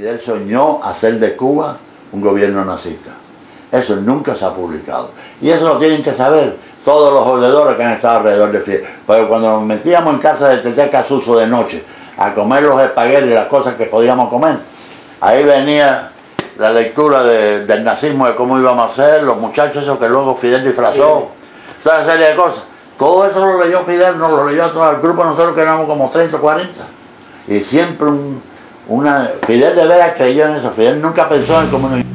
Fidel soñó hacer de Cuba un gobierno nazista. Eso nunca se ha publicado. Y eso lo tienen que saber todos los oidores que han estado alrededor de Fidel. Pero cuando nos metíamos en casa de Teteca Suso de noche a comer los espaguetis y las cosas que podíamos comer, ahí venía la lectura del nazismo, de cómo íbamos a ser, los muchachos esos que luego Fidel disfrazó, sí, toda esa serie de cosas. Todo eso lo leyó Fidel, nos lo leyó a todo el grupo, nosotros que éramos como 30 o 40. Y siempre Fidel de veras creyó en eso, Fidel nunca pensó en comunismo.